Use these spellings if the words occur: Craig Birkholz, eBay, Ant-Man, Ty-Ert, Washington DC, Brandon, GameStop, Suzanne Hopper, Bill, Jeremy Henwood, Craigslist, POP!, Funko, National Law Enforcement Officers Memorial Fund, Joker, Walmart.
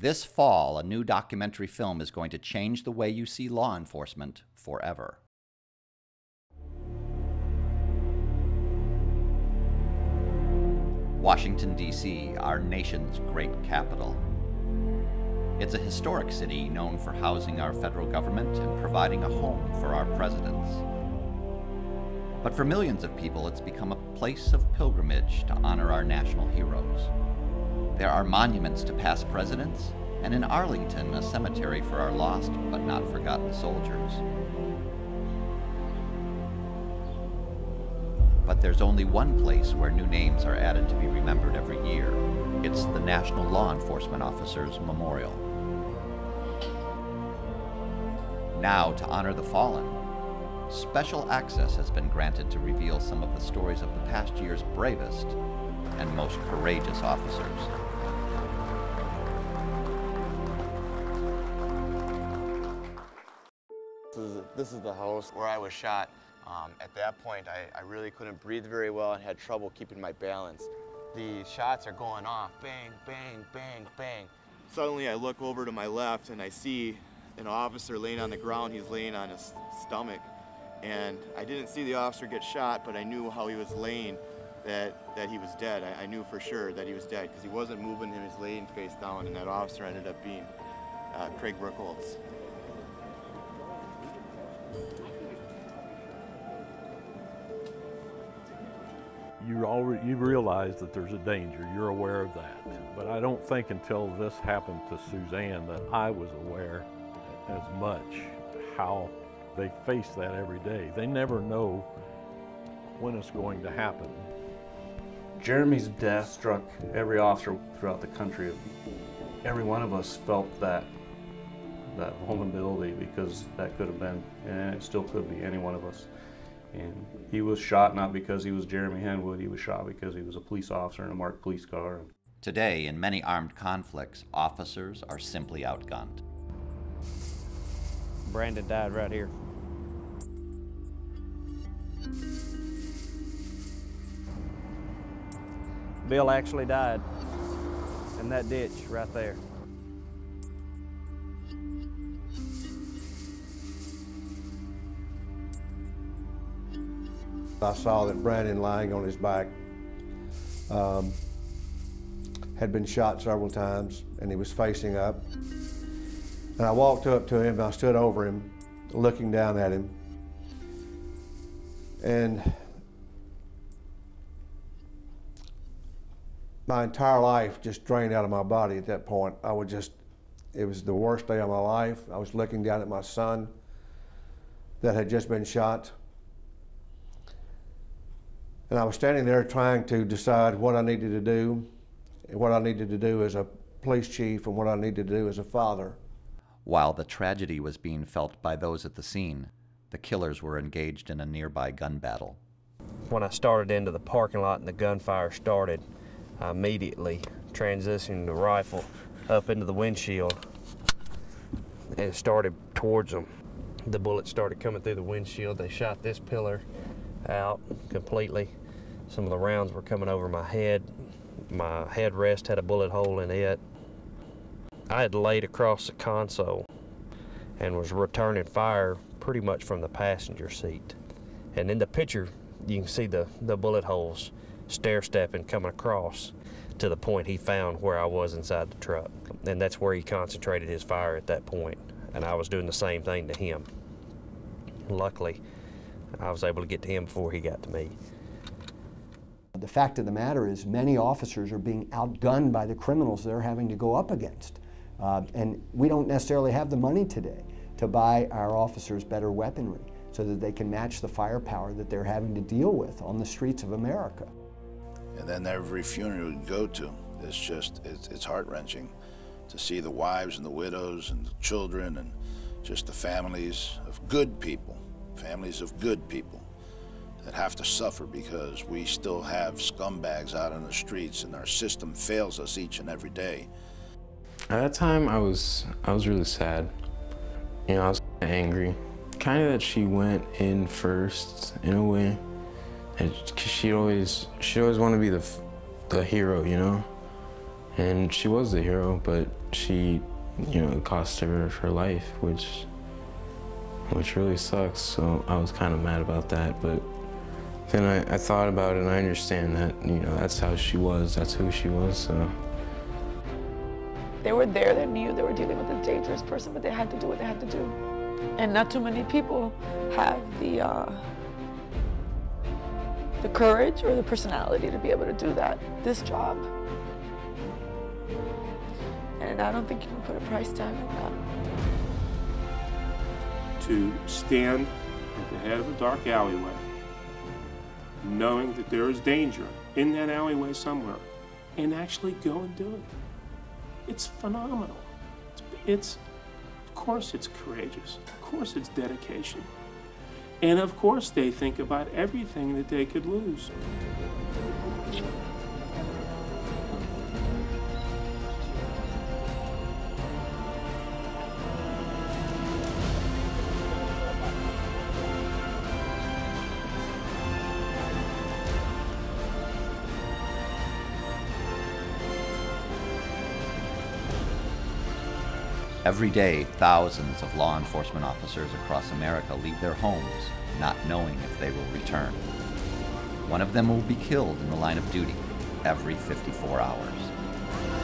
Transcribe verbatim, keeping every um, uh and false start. This fall, a new documentary film is going to change the way you see law enforcement forever. Washington, D C, our nation's great capital. It's a historic city known for housing our federal government and providing a home for our presidents. But for millions of people, it's become a place of pilgrimage to honor our national heroes. There are monuments to past presidents, and in Arlington, a cemetery for our lost but not forgotten soldiers. But there's only one place where new names are added to be remembered every year. It's the National Law Enforcement Officers Memorial. Now, to honor the fallen, special access has been granted to reveal some of the stories of the past year's bravest and most courageous officers. This is, this is the house where I was shot. Um, at that point, I, I really couldn't breathe very well and had trouble keeping my balance. The shots are going off, bang, bang, bang, bang. Suddenly, I look over to my left and I see an officer laying on the ground. He's laying on his stomach. And I didn't see the officer get shot, but I knew how he was laying, that, that he was dead. I, I knew for sure that he was dead because he wasn't moving and he was laying face down, and that officer ended up being uh, Craig Birkholz. You already, you realize that there's a danger. You're aware of that. But I don't think until this happened to Suzanne that I was aware as much how they face that every day. They never know when it's going to happen. Jeremy's death struck every officer throughout the country. Every one of us felt that, that vulnerability, because that could have been, and it still could be, any one of us. And he was shot not because he was Jeremy Henwood, he was shot because he was a police officer in a marked police car. Today, in many armed conflicts, officers are simply outgunned. Brandon died right here. Bill actually died in that ditch right there. I saw that Brandon, lying on his back, um, had been shot several times, and he was facing up. And I walked up to him, and I stood over him, looking down at him. And my entire life just drained out of my body at that point. I would just, it was the worst day of my life. I was looking down at my son that had just been shot. And I was standing there trying to decide what I needed to do, and what I needed to do as a police chief, and what I needed to do as a father. While the tragedy was being felt by those at the scene, the killers were engaged in a nearby gun battle. When I started into the parking lot and the gunfire started, I immediately transitioned the rifle up into the windshield and started towards them. The bullets started coming through the windshield. They shot this pillar out completely. Some of the rounds were coming over my head. My headrest had a bullet hole in it. I had laid across the console and was returning fire pretty much from the passenger seat. And in the picture, you can see the, the bullet holes stair-stepping coming across to the point he found where I was inside the truck. And that's where he concentrated his fire at that point. And I was doing the same thing to him. Luckily, I was able to get to him before he got to me. The fact of the matter is, many officers are being outgunned by the criminals they're having to go up against. Uh, and we don't necessarily have the money today to buy our officers better weaponry so that they can match the firepower that they're having to deal with on the streets of America. And then every funeral you go to, it's just, it's, it's heart-wrenching to see the wives and the widows and the children and just the families of good people. Families of good people that have to suffer because we still have scumbags out on the streets, and our system fails us each and every day. At that time, I was I was really sad. You know, I was angry. Kind of that she went in first in a way, and she always she always wanted to be the the hero, you know. And she was the hero, but she, you know, it cost her her life, which which really sucks. So I was kind of mad about that, but then I, I thought about it, and I understand that, you know, that's how she was, that's who she was, so. They were there, they knew they were dealing with a dangerous person, but they had to do what they had to do. And not too many people have the, uh, the courage or the personality to be able to do that, this job. And I don't think you can put a price tag on that. To stand at the head of a dark alleyway, knowing that there is danger in that alleyway somewhere, and actually go and do it. It's phenomenal. It's, it's of course it's courageous. Of course it's dedication. And of course they think about everything that they could lose. Every day, thousands of law enforcement officers across America leave their homes, not knowing if they will return. One of them will be killed in the line of duty every fifty-four hours.